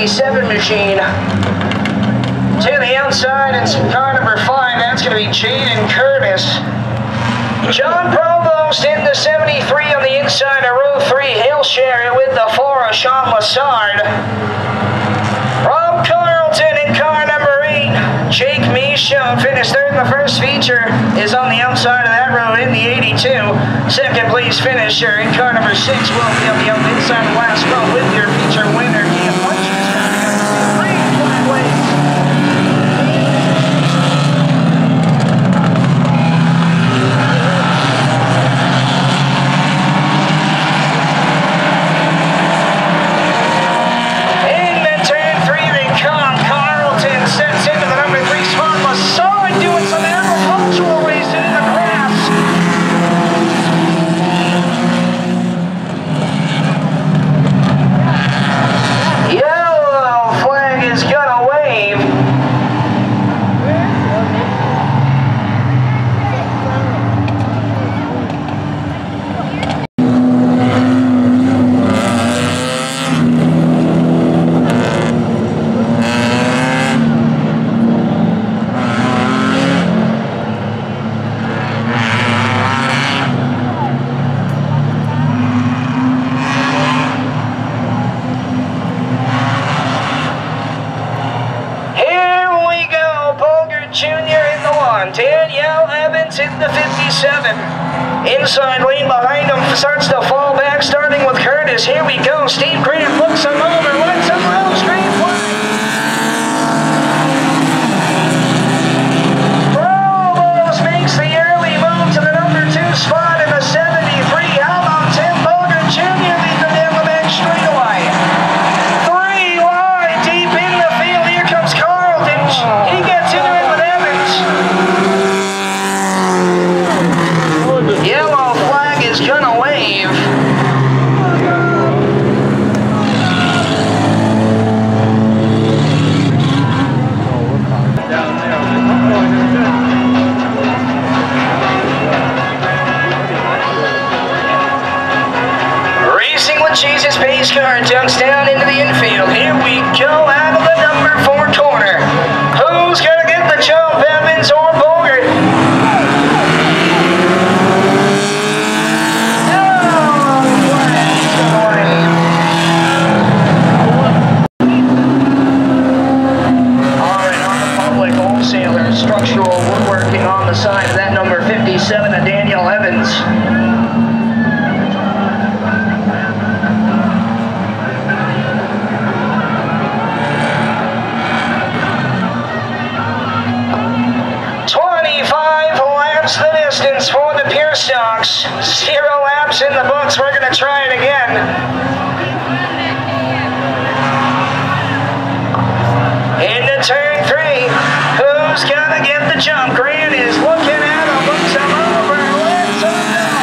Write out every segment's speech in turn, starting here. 97 machine to the outside, and some car number 5, that's going to be Jaden Curtis. John Provost in the 73 on the inside of row 3, he'll share it with the 4 of Sean Massard. Rob Carlton in car number 8, Jake Michonne finished third in the first feature, is on the outside of that road in the 82. Second place finisher in car number 6 will be on the inside of the last row with your feature winner. Daniel Evans in the 57. Inside lane behind him starts to fall back, starting with Curtis. Here we go. Steve Grant looks him over. Let's him roll straight wide. Provost makes the early move to the number 2 spot in the 73. How about Tim Morgan Jr. leads the down the back straightaway? 3 wide, deep in the field. Here comes Carlton. He gets into it with Evans. Jesus pace car jumps down into the infield. Here we go out of the number 4 corner. Who's gonna get the jump, Evans or Bogart? Oh, all right, on the public wholesaler, structural woodworking on the side of that number 57 of Daniel Evans. For the Pier Stocks, 0 laps in the books. We're going to try it again. Into turn 3, who's going to get the jump? Grant is looking at him, looks him over, lets him know.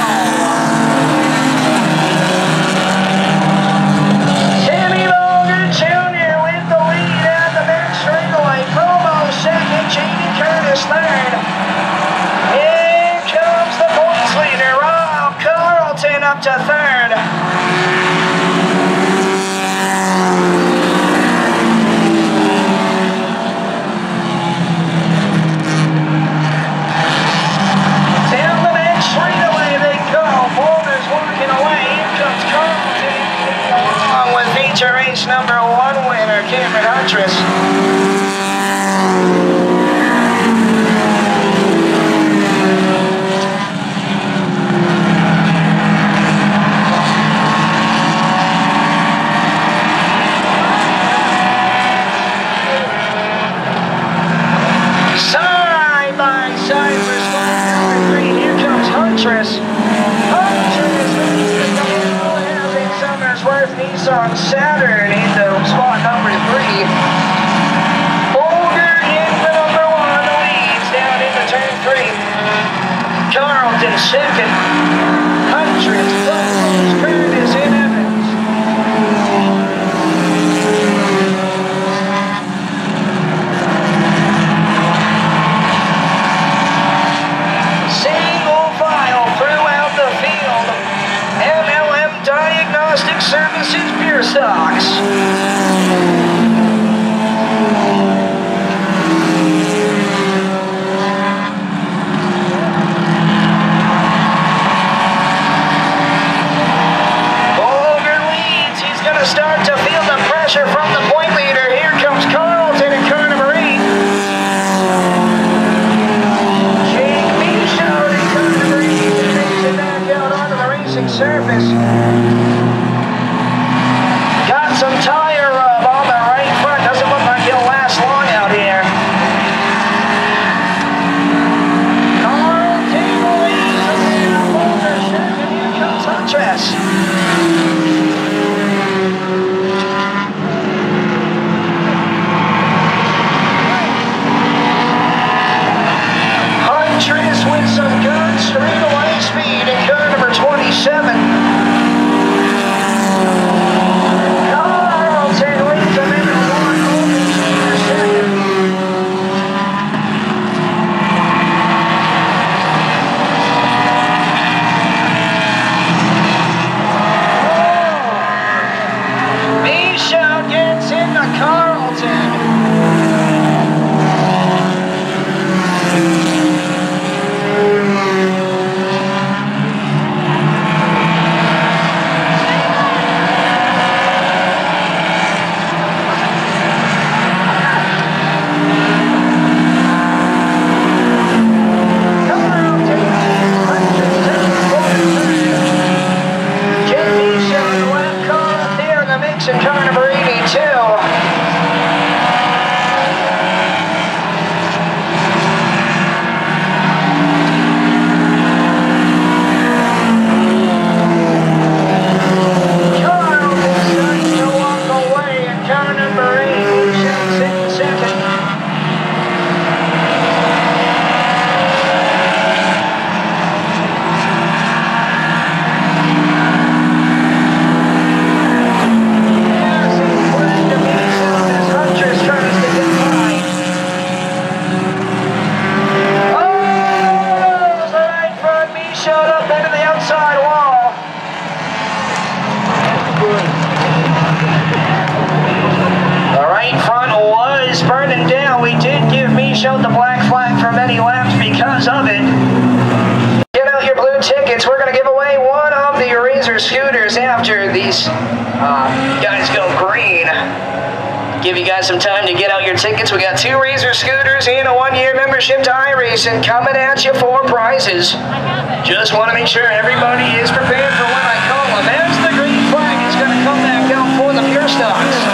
Timmy Morgan Jr. with the lead at the back straightaway. Provo second, Jaden Curtis third. Up to third. Down the back straightaway they go. Boulder's walking away. Here comes Carlton, along with feature race number 1 winner Cameron Huntress. On Saturn in the spot number 3. Boulder in the number 1 leads down into turn 3. Carlton second. Huntress, Douglas, Curtis, and Evans. Single file throughout the field. MLM Diagnostic Services Beer Stocks. Got some tire rub on the right front. Doesn't look like it'll last long out here. Carlton leads the lead of ownership, and here comes Huntress. With some good straightaway speed in car number 27. Carlton leads them in the 1:02 second. Michelle gets in the Carlton. Tickets. We got two Razor scooters and a one-year membership to iRacing coming at you for prizes. Just want to make sure everybody is prepared for what I call them. As the green flag is going to come back down for the pure stocks.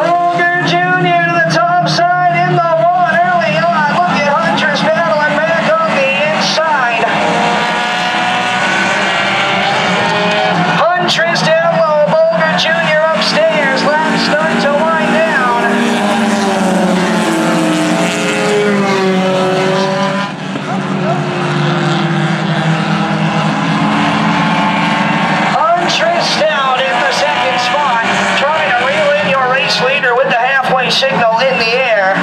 Morgan Jr. to the top side in the one early on. Look at Huntress battling back on the inside. Huntress down low, Boulder Jr. upstairs, lap start to wind down. Huntress down in the second spot, trying to reel in your race leader with the halfway signal in the air.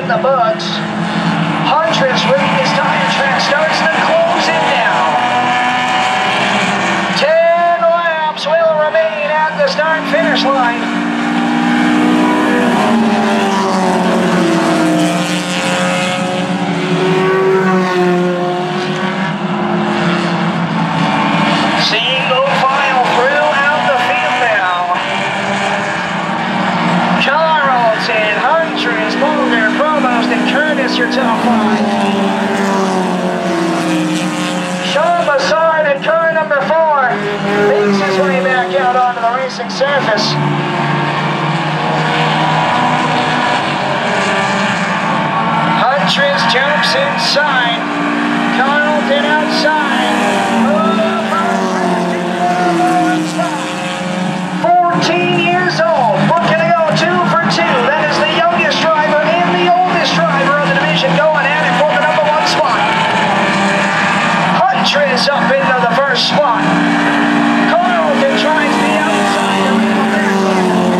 In the books, Huntress with his tire track starts to close it down. 10 laps will remain at the start-finish line. Single file throughout the field now. Carlton, Huntress, Boulder, Provost, and Curtis, your top five. Sean Massard in car number 4 makes his way back out onto the racing surface. Huntress jumps inside. Carlton outside. Oh, 14 years old, looking to go 2 for 2. That is the youngest driver and the oldest driver of the division going at it for the number 1 spot. Huntress up into the first spot. Carlton tries the outside of the back line.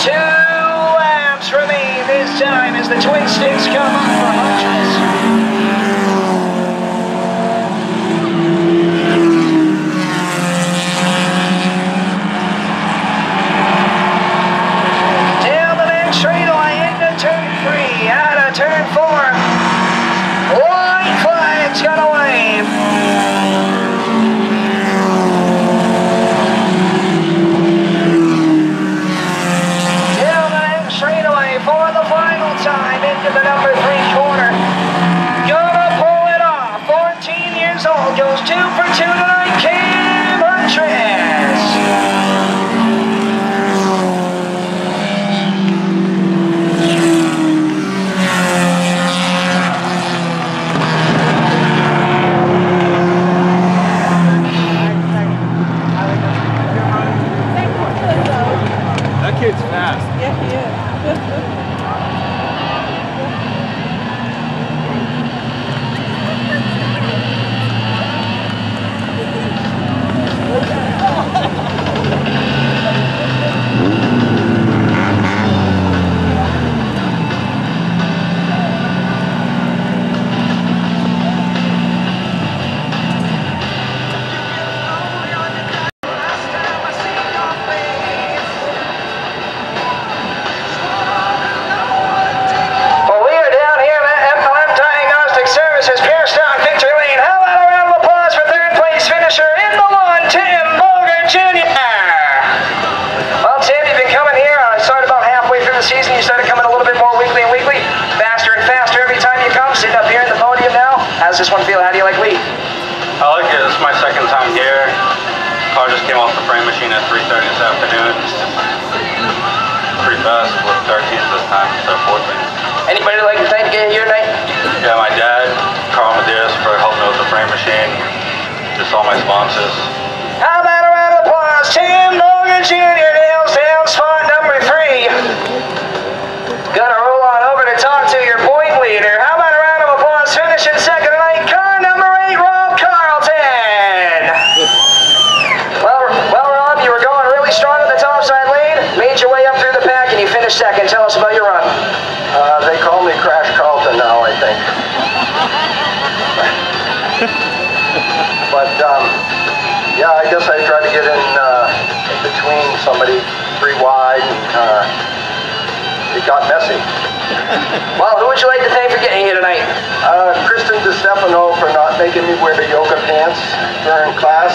2 laps remain this time as the twin sticks come up for Hodges. Well, who would you like to thank for getting here tonight? Kristen DiStefano for not making me wear the yoga pants during class.